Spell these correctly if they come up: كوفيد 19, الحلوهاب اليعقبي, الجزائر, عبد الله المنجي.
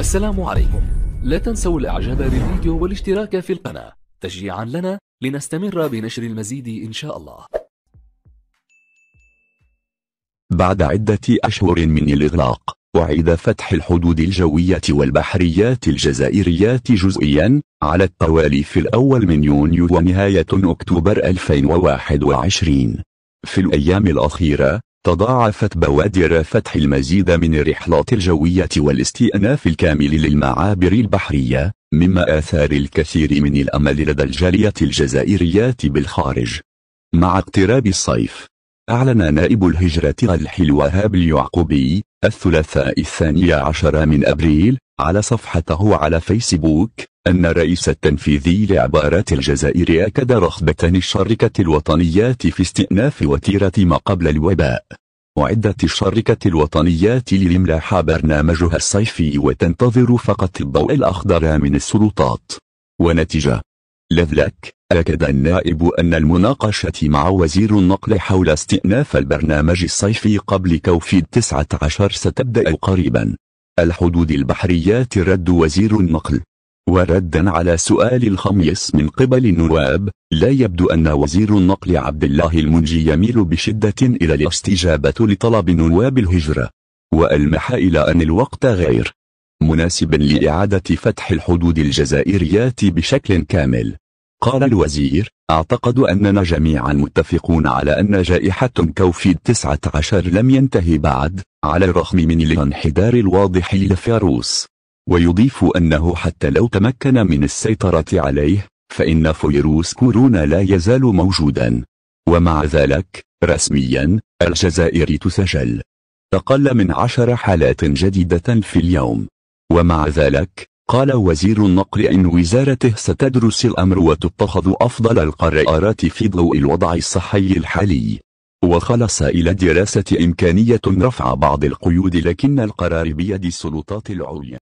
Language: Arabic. السلام عليكم. لا تنسوا الاعجاب بالفيديو والاشتراك في القناة تشجيعا لنا لنستمر بنشر المزيد إن شاء الله. بعد عدة أشهر من الإغلاق أعيد فتح الحدود الجوية والبحريات الجزائريات جزئيا على التوالي في الأول من يونيو ونهاية أكتوبر 2021. في الأيام الأخيرة تضاعفت بوادر فتح المزيد من الرحلات الجوية والاستئناف الكامل للمعابر البحرية، مما آثار الكثير من الأمل لدى الجالية الجزائريات بالخارج. مع اقتراب الصيف، أعلن نائب الهجرة الحلوهاب اليعقبي الثلاثاء 12 أبريل على صفحته على فيسبوك أن الرئيس التنفيذي لعبارات الجزائر أكد رغبة الشركة الوطنيات في استئناف وتيرة ما قبل الوباء. أعدت الشركة الوطنيات لإملاح برنامجها الصيفي وتنتظر فقط الضوء الأخضر من السلطات. ونتيجة لذلك أكد النائب أن المناقشة مع وزير النقل حول استئناف البرنامج الصيفي قبل كوفيد 19 ستبدأ قريبا. الحدود البحريات رد وزير النقل. وردا على سؤال الخميس من قبل النواب، لا يبدو أن وزير النقل عبد الله المنجي يميل بشدة إلى الاستجابة لطلب نواب الهجرة، وألمح إلى أن الوقت غير مناسب لإعادة فتح الحدود الجزائريات بشكل كامل. قال الوزير: أعتقد أننا جميعا متفقون على أن جائحة كوفيد 19 لم ينتهي بعد، على الرغم من الانحدار الواضح للفيروس. ويضيف أنه حتى لو تمكن من السيطرة عليه، فإن فيروس كورونا لا يزال موجودا. ومع ذلك، رسميا، الجزائر تسجل أقل من 10 حالات جديدة في اليوم. ومع ذلك، قال وزير النقل إن وزارته ستدرس الأمر وتتخذ أفضل القرارات في ضوء الوضع الصحي الحالي. وخلص إلى دراسة إمكانية رفع بعض القيود، لكن القرار بيد السلطات العليا.